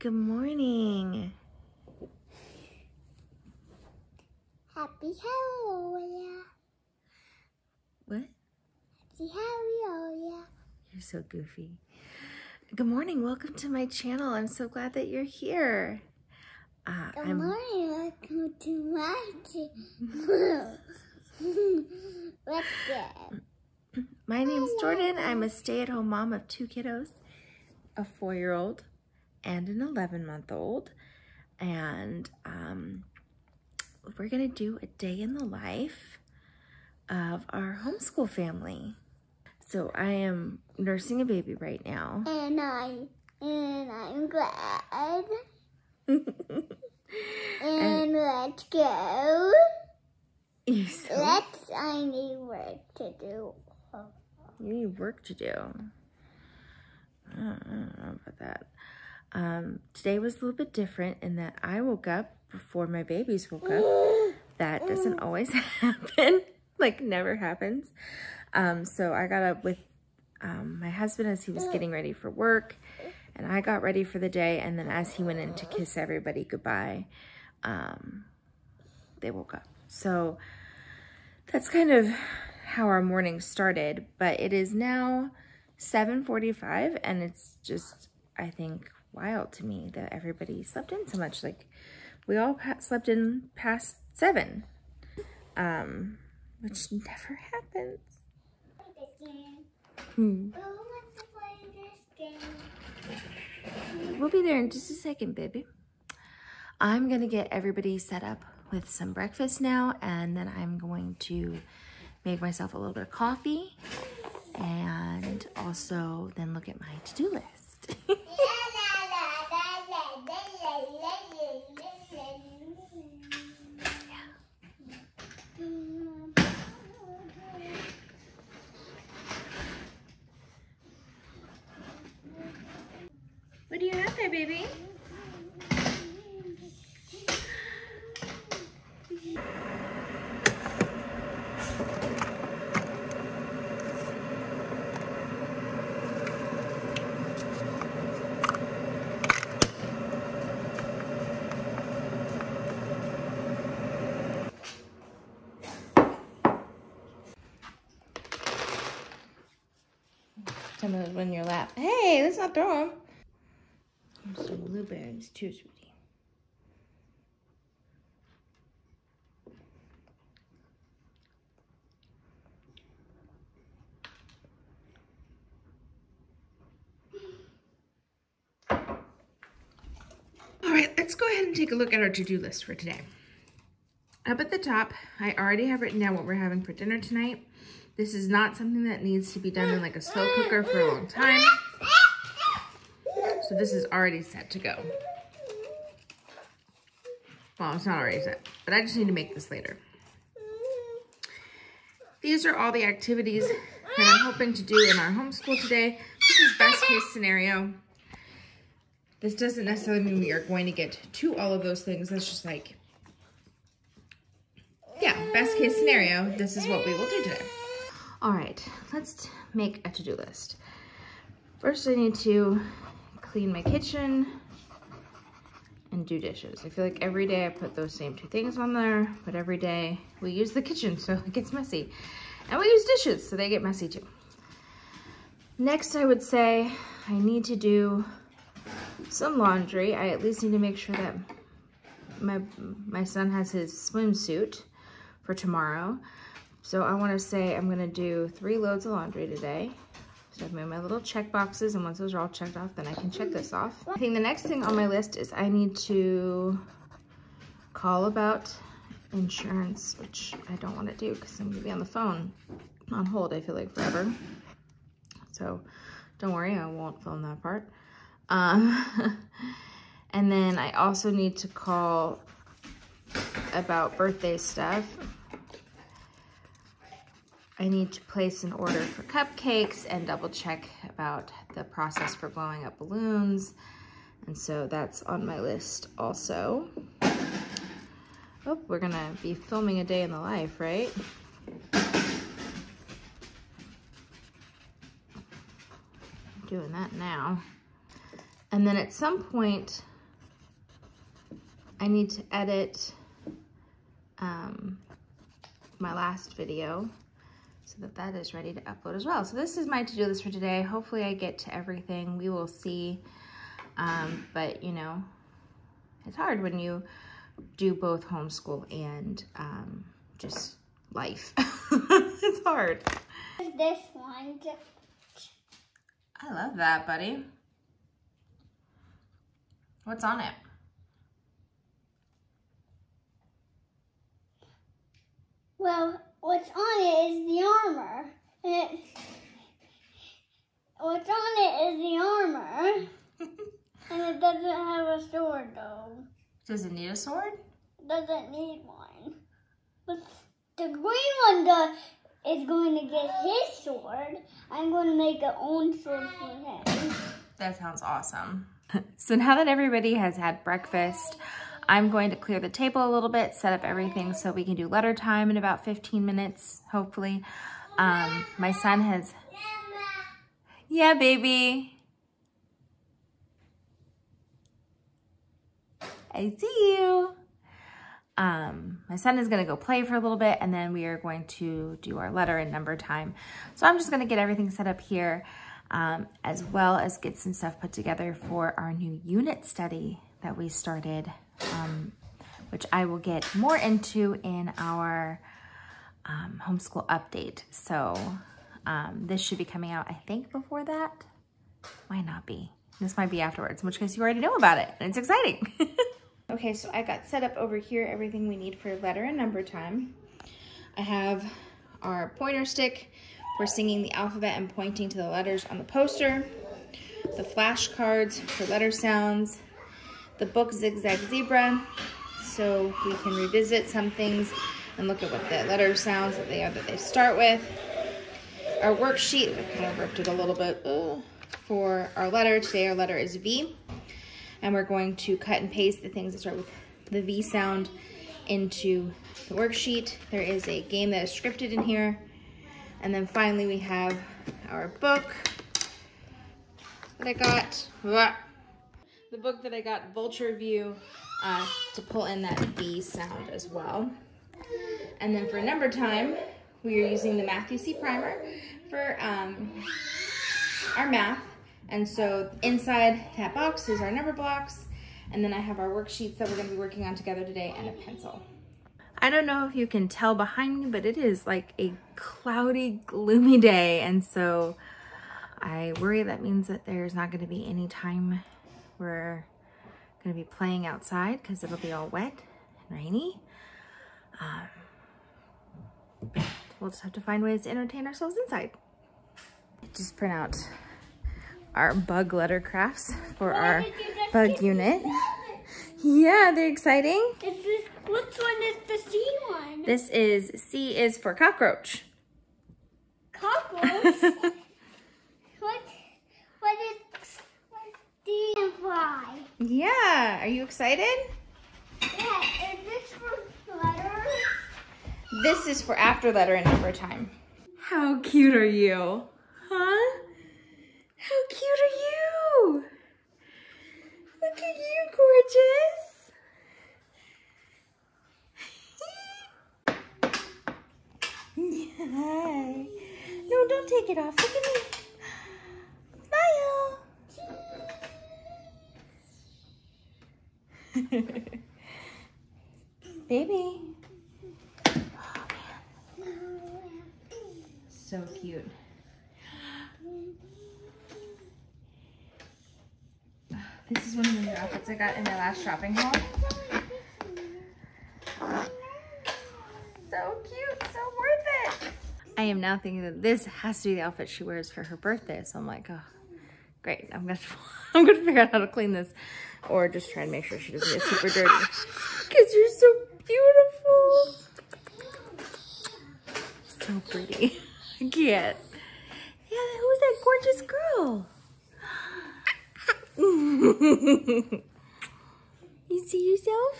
Good morning. Happy Halloween. What? Happy Halloween. You're so goofy. Good morning. Welcome to my channel. I'm so glad that you're here. Good morning. Welcome to my channel. What's up? My name's Jordan. I'm a stay-at-home mom of 2 kiddos, a 4-year-old and an 11-month-old. And we're going to do a day in the life of our homeschool family. So I am nursing a baby right now. And I'm glad. And let's go. I need work to do. You need work to do. I don't know about that. Today was a little bit different in that I woke up before my babies woke up. That doesn't always happen. Like, never happens. So I got up with my husband as he was getting ready for work, and I got ready for the day, and then as he went in to kiss everybody goodbye, they woke up. So that's kind of how our morning started, but it is now 7:45, and it's just, I think, wild to me that everybody slept in so much. Like, we all slept in past 7, which never happens. We'll be there in just a second, baby. I'm gonna get everybody set up with some breakfast now, and then I'm going to make myself a little bit of coffee and also then look at my to-do list. What do you have there, baby? Some of those were in your lap. Hey, let's not throw them. Some blueberries too, sweetie. All right, let's go ahead and take a look at our to-do list for today. Up at the top, I already have written down what we're having for dinner tonight. This is not something that needs to be done in like a slow cooker for a long time. So this is already set to go. Well, it's not already set, but I just need to make this later. These are all the activities that I'm hoping to do in our homeschool today. This is best case scenario. This doesn't necessarily mean we are going to get to all of those things. That's just like, yeah, best case scenario. This is what we will do today. All right, let's make a to-do list. First, I need to clean my kitchen and do dishes. I feel like every day I put those same 2 things on there, but every day we use the kitchen, so it gets messy. And we use dishes, so they get messy too. Next, I would say I need to do some laundry. I at least need to make sure that my son has his swimsuit for tomorrow. So I want to say I'm going to do 3 loads of laundry today. So I've made my little check boxes, and once those are all checked off, then I can check this off. I think the next thing on my list is I need to call about insurance, which I don't want to do because I'm going to be on the phone on hold, I feel like, forever. So don't worry, I won't film that part. And then I also need to call about birthday stuff. I need to place an order for cupcakes and double check about the process for blowing up balloons. And so that's on my list also. Oh, we're gonna be filming a day in the life, right? I'm doing that now. And then at some point, I need to edit my last video so that that is ready to upload as well. So this is my to-do list for today. Hopefully I get to everything. We will see. But you know, it's hard when you do both homeschool and just life. It's hard. This one. I love that, buddy. What's on it? Well, what's on it is the armor. What's on it is the armor. And it doesn't have a sword, though. Does it need a sword? Doesn't need one. But the green one is going to get his sword. I'm going to make an own sword for him. That sounds awesome. So now that everybody has had breakfast, I'm going to clear the table a little bit, set up everything so we can do letter time in about 15 minutes, hopefully. My son has... Yeah, baby. I see you. My son is gonna go play for a little bit and then we are going to do our letter and number time. So I'm just gonna get everything set up here as well as get some stuff put together for our new unit study that we started, which I will get more into in our homeschool update. So this should be coming out, I think, before that. Might not be. This might be afterwards, in which case you already know about it, and it's exciting. Okay, so I got set up over here, everything we need for letter and number time. I have our pointer stick. We're singing the alphabet and pointing to the letters on the poster. The flashcards for letter sounds. The book Zigzag Zebra, so we can revisit some things and look at what the letter sounds that they are that they start with. Our worksheet, I kind of ripped it a little bit, for our letter. Today our letter is V, and we're going to cut and paste the things that start with the V sound into the worksheet. There is a game that is scripted in here. And then finally we have our book that I got. The book that I got, Vulture View, to pull in that V sound as well. And then for number time, we are using the Math U See primer for our math. And so inside that box is our number blocks. And then I have our worksheets that we're gonna be working on together today and a pencil. I don't know if you can tell behind me, but it is like a cloudy, gloomy day. And so I worry that means that there's not gonna be any time we're gonna be playing outside because it'll be all wet and rainy. But we'll just have to find ways to entertain ourselves inside. Just print out our bug letter crafts for our bug unit. Yeah, they're exciting. Which one is the C one? This is, C is for cockroach. Cockroach? What is DIY. Yeah, are you excited? Yeah, is this for letter? This is for after letter and number time. How cute are you? Huh? How cute are you? Look at you, gorgeous. Yeah. No, don't take it off. Look at me. Smile. Baby. Oh, man. So cute. This is one of the new outfits I got in my last shopping haul. So cute, so worth it. I am now thinking that this has to be the outfit she wears for her birthday. So I'm like, oh, great. I'm gonna figure out how to clean this. Or just try and make sure she doesn't get super dirty. Because you're so beautiful. So pretty. I can't. Yeah, who's that gorgeous girl? You see yourself?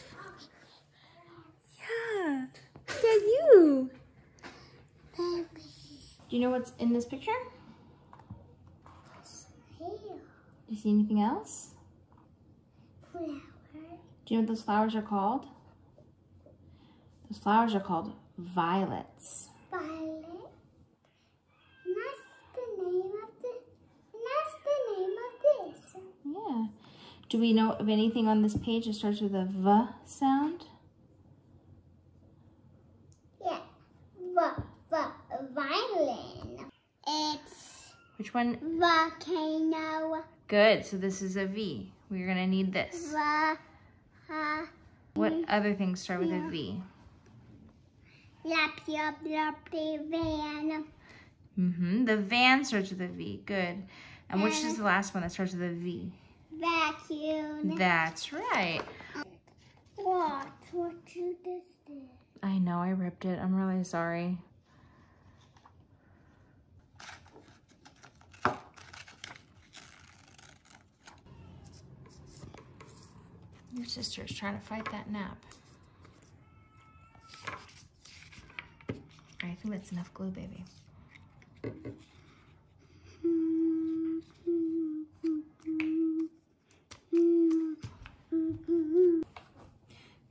Yeah. Yeah, you. Baby. Do you know what's in this picture? Do you see anything else? Flower. Do you know what those flowers are called? Those flowers are called violets. Violet? That's the name of this. Yeah. Do we know of anything on this page that starts with a V sound? Yeah. Violin. It's... Which one? Volcano. Good. So this is a V. We're going to need this. What other things start with a V? Van. Mm-hmm. The van starts with a V. Good. And which is the last one that starts with a V? Vacuum. That's right. What you just did. I know, I ripped it. I'm really sorry. Your sister's trying to fight that nap. I think that's enough glue, baby.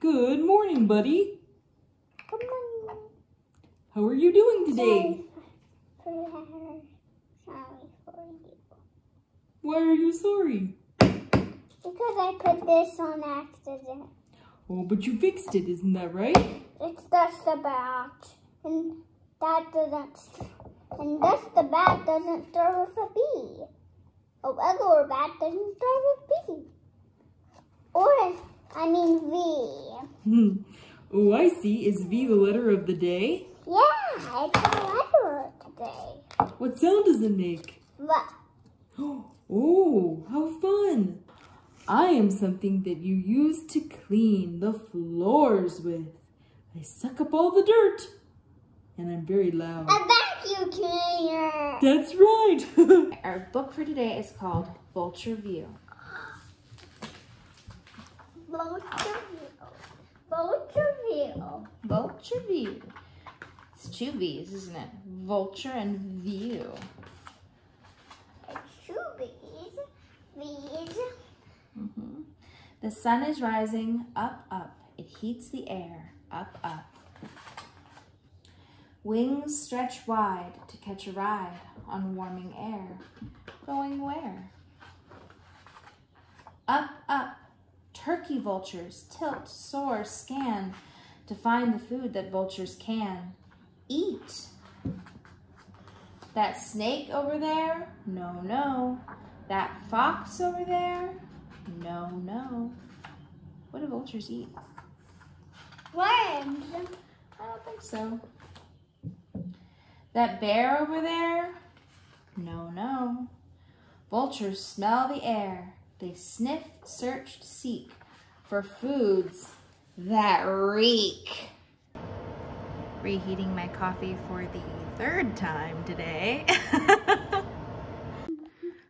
Good morning, buddy. Good morning. How are you doing today? Sorry for you. Why are you sorry? Because I put this on accident. Oh, but you fixed it, isn't that right? It's just the bat. And that doesn't. And just the bat doesn't start with a B. A regular bat doesn't start with B. V. Oh, I see. Is V the letter of the day? Yeah, it's the letter of the day. What sound does it make? What? Oh, how fun. I am something that you use to clean the floors with. I suck up all the dirt. And I'm very loud. A vacuum cleaner. That's right. Our book for today is called Vulture View. Vulture View. Vulture View. Vulture View. It's two V's, isn't it? Vulture and View. It's two V's. V's. Mm-hmm. The sun is rising up, up. It heats the air up, up. Wings stretch wide to catch a ride on warming air. Going where? Up, up. Turkey vultures tilt, soar, scan to find the food that vultures can eat. That snake over there? No, no. That fox over there? No, no. What do vultures eat? Worms. I don't think so. That bear over there? No, no. Vultures smell the air. They sniff, search, seek for foods that reek. Reheating my coffee for the third time today.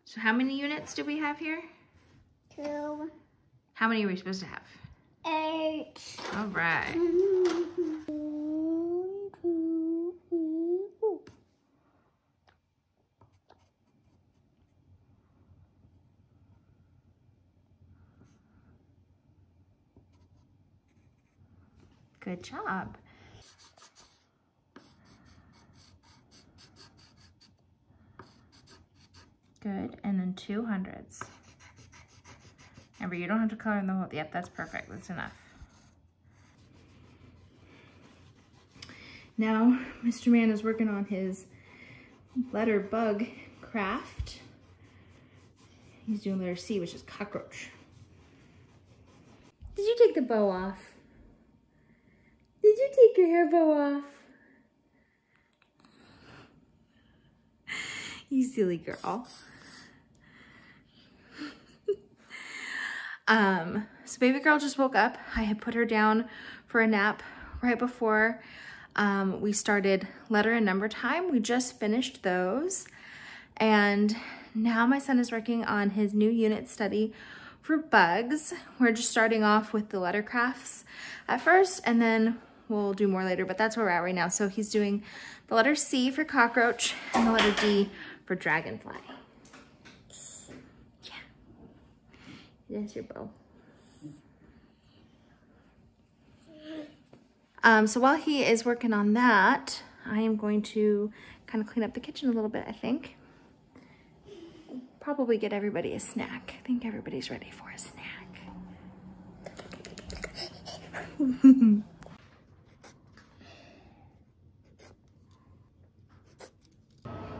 So how many units do we have here? 2. How many are we supposed to have? 8. All right. 1, 2, 3, 4. Good job. Good, and then 2 hundreds. Remember, you don't have to color in the whole, yep, that's perfect, that's enough. Now, Mr. Man is working on his letter bug craft. He's doing letter C, which is cockroach. Did you take the bow off? Did you take your hair bow off? You silly girl. So baby girl just woke up. I had put her down for a nap right before we started letter and number time. We just finished those. And now my son is working on his new unit study for bugs. We're just starting off with the letter crafts at first, and then we'll do more later, but that's where we're at right now. So he's doing the letter C for cockroach and the letter D for dragonfly. Yeah. There's your bow. So while he is working on that, I am going to kind of clean up the kitchen a little bit, I think. Probably get everybody a snack. I think everybody's ready for a snack.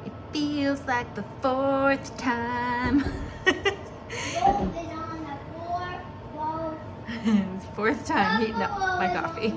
It feels like the fourth time. Fourth time heating up my coffee.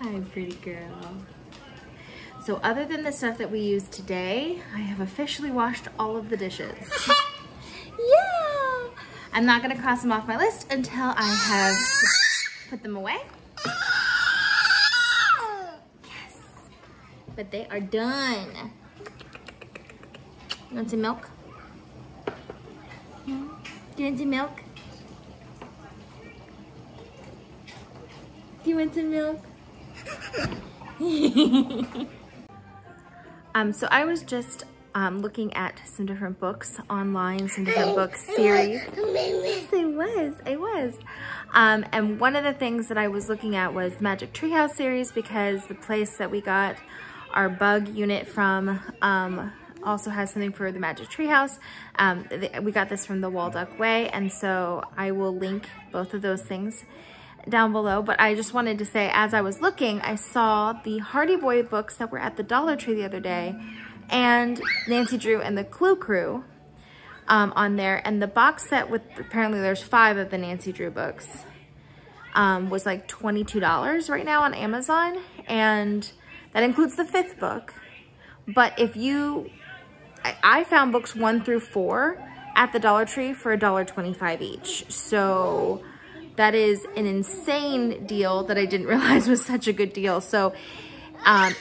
Hi, pretty girl. So other than the stuff that we used today, I have officially washed all of the dishes. Yeah! I'm not gonna cross them off my list until I have put them away. Yes! But they are done. You want some milk? Hmm? Do you want some milk? Do you want some milk? So I was just looking at some different books online, some different book series. Yes, I was. And one of the things that I was looking at was Magic Treehouse series, because the place that we got our bug unit from also has something for the Magic Treehouse. We got this from the Waldock Way, and so I will link both of those things down below. But I just wanted to say, as I was looking, I saw the Hardy Boy books that were at the Dollar Tree the other day, and Nancy Drew and the Clue Crew on there, and the box set with, apparently there's 5 of the Nancy Drew books, was like $22 right now on Amazon, and that includes the 5th book. But if you, I found books 1 through 4 at the Dollar Tree for $1.25 each, so that is an insane deal that I didn't realize was such a good deal. So I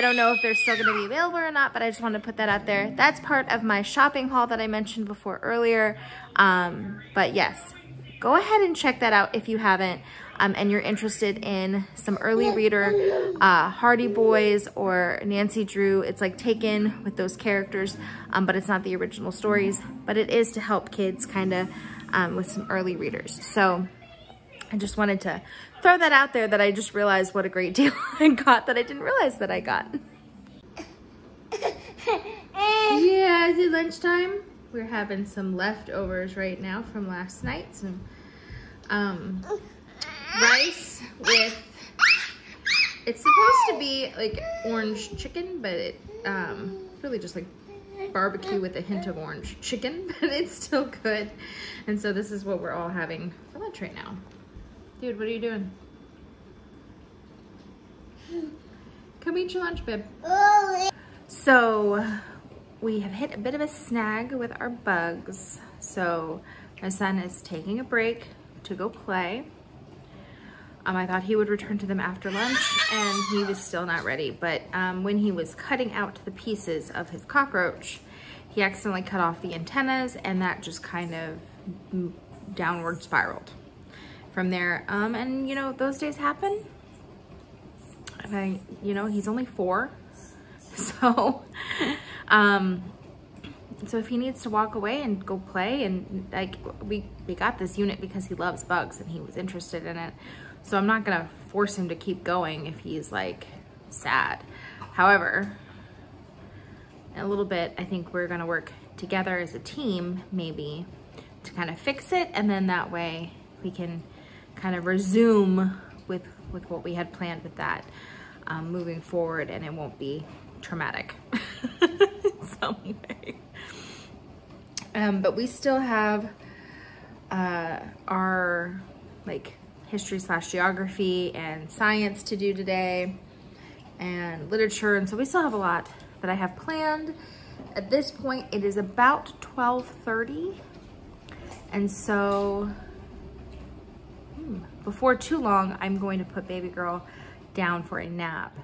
don't know if they're still gonna be available or not, but I just wanted to put that out there. That's part of my shopping haul that I mentioned before earlier. But yes, go ahead and check that out if you haven't and you're interested in some early reader Hardy Boys or Nancy Drew. It's like Taken with those characters, but it's not the original stories, but it is to help kids kind of with some early readers. So I just wanted to throw that out there that I just realized what a great deal I got that I didn't realize that I got. Yeah, is it lunchtime? We're having some leftovers right now from last night. Some rice with, it's supposed to be like orange chicken, but it really just like barbecue with a hint of orange chicken, but it's still good. And so this is what we're all having for lunch right now. Dude, what are you doing? Come eat your lunch, babe. So we have hit a bit of a snag with our bugs. So my son is taking a break to go play. I thought he would return to them after lunch, and he was still not ready. But when he was cutting out the pieces of his cockroach, he accidentally cut off the antennas, and that just kind of downward spiraled from there. And you know, those days happen. And you know, he's only 4. So, so if he needs to walk away and go play, and like we got this unit because he loves bugs and he was interested in it. So I'm not gonna force him to keep going if he's like sad. However, in a little bit, I think we're gonna work together as a team maybe to kind of fix it. And then that way we can kind of resume with what we had planned with that moving forward, and it won't be traumatic in some way. But we still have our like history/geography and science to do today, and literature, and so we still have a lot that I have planned. At this point, it is about 12:30, and so before too long, I'm going to put baby girl down for a nap.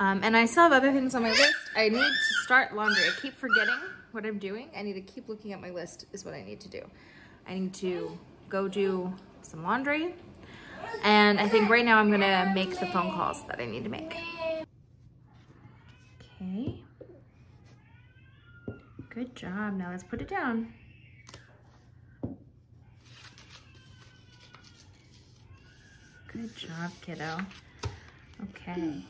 And I still have other things on my list. I need to start laundry. I keep forgetting what I'm doing. I need to keep looking at my list is what I need to do. I need to go do some laundry. And I think right now I'm gonna make the phone calls that I need to make. Okay. Good job. Now let's put it down. Good job, kiddo. Okay.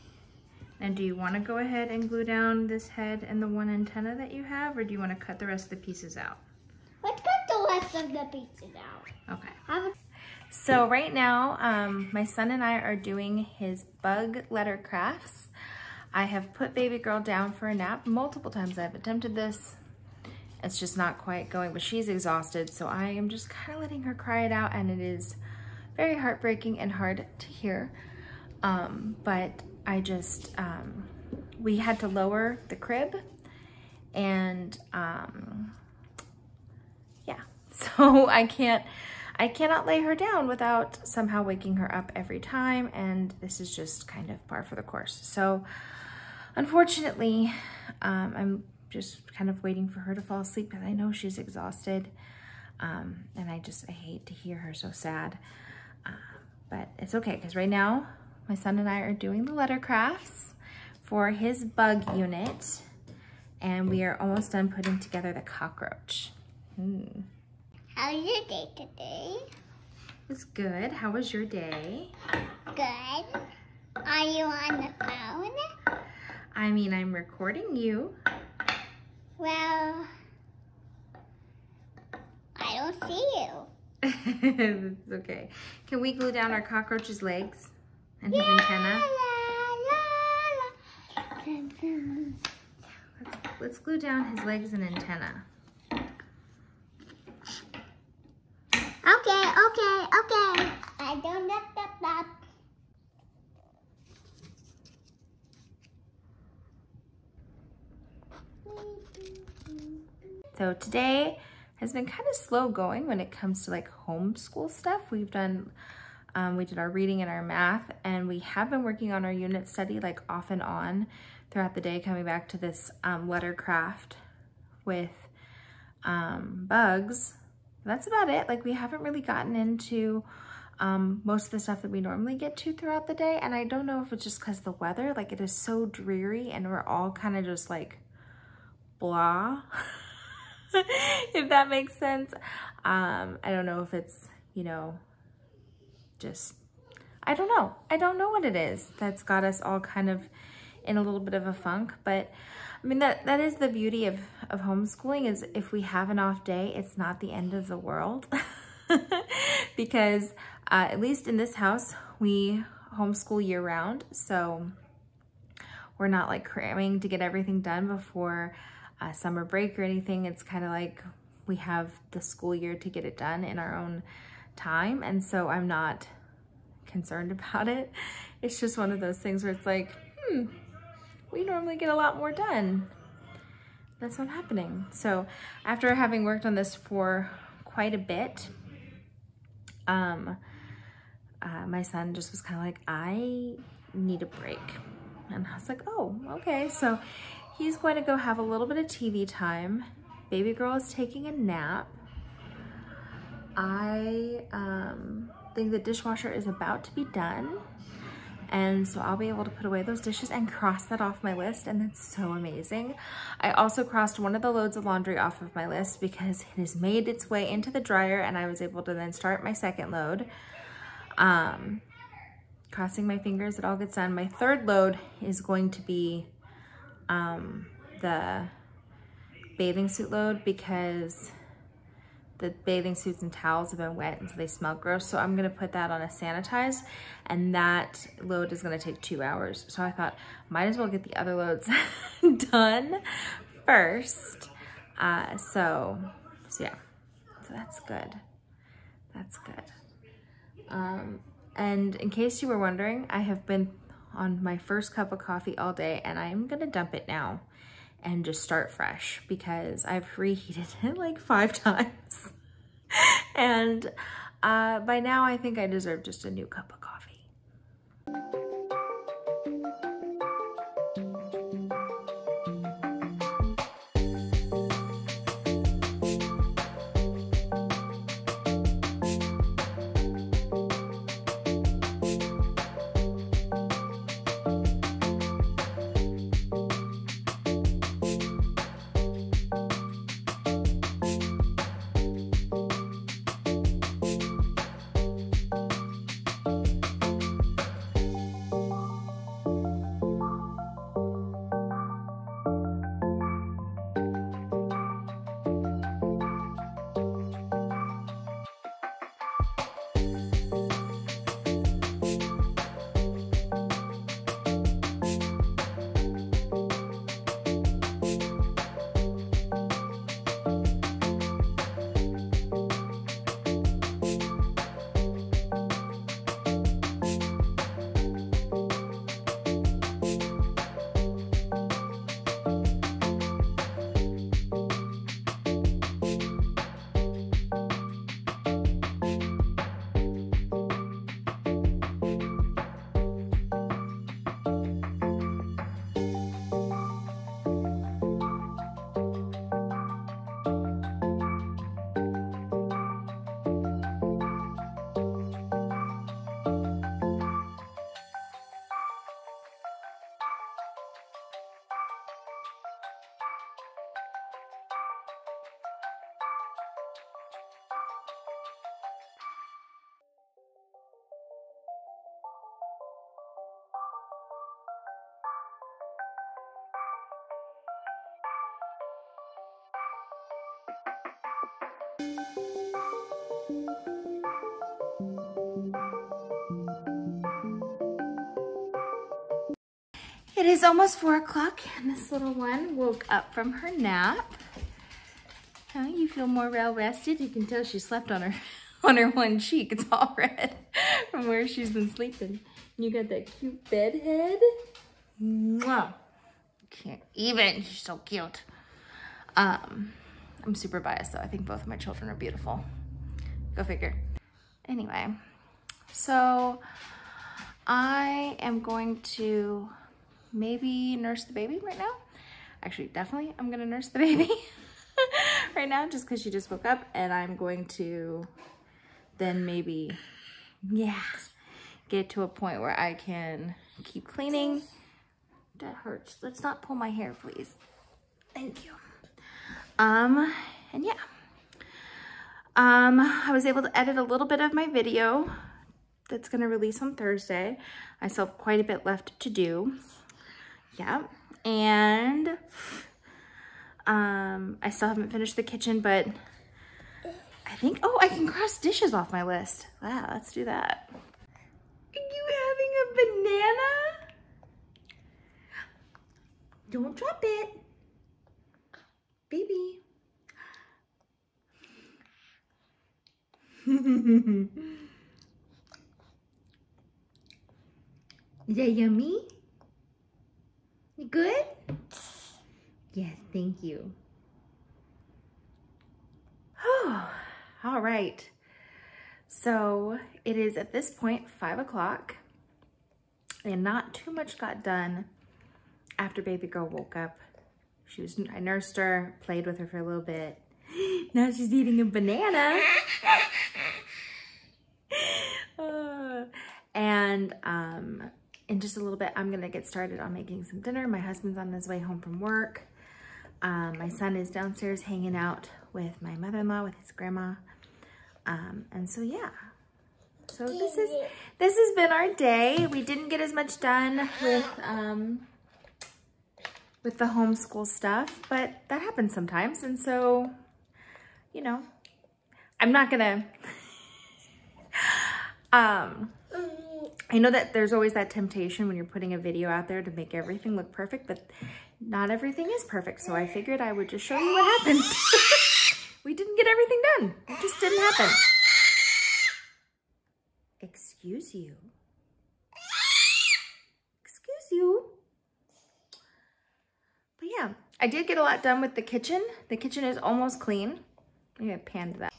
And do you want to go ahead and glue down this head and the one antenna that you have, or do you want to cut the rest of the pieces out? Let's cut the rest of the pieces out. Okay. So right now, my son and I are doing his bug letter crafts. I have put baby girl down for a nap multiple times. I've attempted this. It's just not quite going, but she's exhausted. So I am just kind of letting her cry it out, and it is very heartbreaking and hard to hear. But I just, we had to lower the crib, and yeah, so I cannot lay her down without somehow waking her up every time, and this is just kind of par for the course. So unfortunately, I'm just kind of waiting for her to fall asleep because I know she's exhausted, and I hate to hear her so sad, but it's okay because right now, my son and I are doing the letter crafts for his bug unit, and we are almost done putting together the cockroach. How was your day today? It was good. How was your day? Good. Are you on the phone? I mean, I'm recording you. Well, I don't see you. It's okay. Can we glue down our cockroach's legs? And his antenna. Let's glue down his legs and antenna. Okay. I don't know that. So today has been kind of slow going when it comes to like homeschool stuff. We've done. We did our reading and our math, and we have been working on our unit study like off and on throughout the day, coming back to this letter craft with bugs. That's about it. Like, we haven't really gotten into most of the stuff that we normally get to throughout the day. And I don't know if it's just because the weather, like, it is so dreary and we're all kind of just like blah, if that makes sense. I don't know if it's, you know, just, I don't know. I don't know what it is that's got us all kind of in a little bit of a funk. But I mean, that is the beauty of homeschooling, is if we have an off day, it's not the end of the world. Because at least in this house, we homeschool year round. So we're not like cramming to get everything done before summer break or anything. It's kind of like we have the school year to get it done in our own time. And so I'm not concerned about it. It's just one of those things where it's like, we normally get a lot more done. That's not happening. So after having worked on this for quite a bit, my son just was kind of like, I need a break. And I was like, oh, okay. So he's going to go have a little bit of TV time. Baby girl is taking a nap. I think the dishwasher is about to be done. And so I'll be able to put away those dishes and cross that off my list. And that's so amazing. I also crossed one of the loads of laundry off of my list because it has made its way into the dryer and I was able to then start my second load. Crossing my fingers, it all gets done. My third load is going to be the bathing suit load because the bathing suits and towels have been wet and so they smell gross. So I'm gonna put that on a sanitized, and that load is gonna take 2 hours. So I thought, might as well get the other loads done first. So yeah, so that's good. That's good. And in case you were wondering, I have been on my first cup of coffee all day, and I'm gonna dump it now and just start fresh because I've reheated it like 5 times. And by now I think I deserve just a new cup of coffee. It is almost 4 o'clock and this little one woke up from her nap. Now you feel more well rested. You can tell she slept on her one cheek. It's all red from where she's been sleeping. You got that cute bed head. Mwah. Can't even, she's so cute. I'm super biased though. I think both of my children are beautiful. Go figure. Anyway, so I am going to maybe nurse the baby right now. Actually, definitely I'm gonna nurse the baby right right now just because she just woke up, and I'm going to then maybe, yeah, get to a point where I can keep cleaning. That hurts. Let's not pull my hair, please. Thank you. And yeah. I was able to edit a little bit of my video that's going to release on Thursday. I still have quite a bit left to do. Yeah. And I still haven't finished the kitchen, but I think, oh, I can cross dishes off my list. Wow, let's do that. Are you having a banana? Don't drop it. Baby. Is that yummy? You good? Yes, thank you. All right. So it is at this point 5 o'clock, and not too much got done after baby girl woke up. I nursed her, played with her for a little bit. Now she's eating a banana. And in just a little bit, I'm gonna get started on making some dinner. My husband's on his way home from work. My son is downstairs hanging out with my mother-in-law, with his grandma. And so, yeah. So this has been our day. We didn't get as much done with the homeschool stuff, but that happens sometimes. And so, you know, I'm not gonna, I know that there's always that temptation when you're putting a video out there to make everything look perfect, but not everything is perfect. So I figured I would just show you what happened. We didn't get everything done. It just didn't happen. Excuse you. Excuse you. But yeah, I did get a lot done with the kitchen. The kitchen is almost clean. I'm gonna pan to that.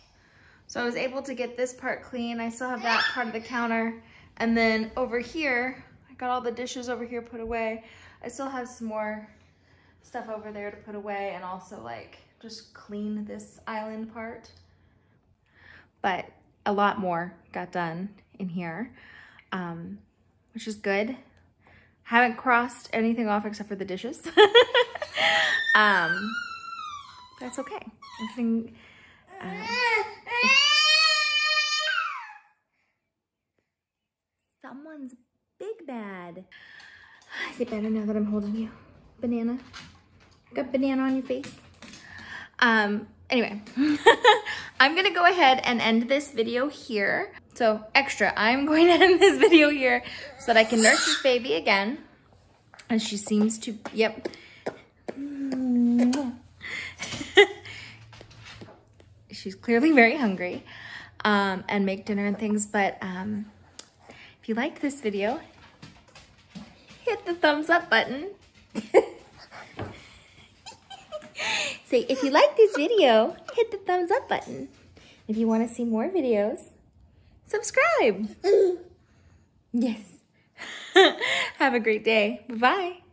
So I was able to get this part clean. I still have that part of the counter. And then over here, I got all the dishes over here put away. I still have some more stuff over there to put away, and also like just clean this island part. But a lot more got done in here, which is good. Haven't crossed anything off except for the dishes. That's okay. Everything, someone's big bad. Is it better now that I'm holding you? Banana. Got banana on your face. Anyway, I'm gonna go ahead and end this video here. So extra, I'm going to end this video here so that I can nurse this baby again. And she seems to, yep. She's clearly very hungry, and make dinner and things, but, if you liked this video, hit the thumbs up button. Say, if you like this video, hit the thumbs up button. If you want to see more videos, subscribe. Yes. Have a great day. Bye-bye.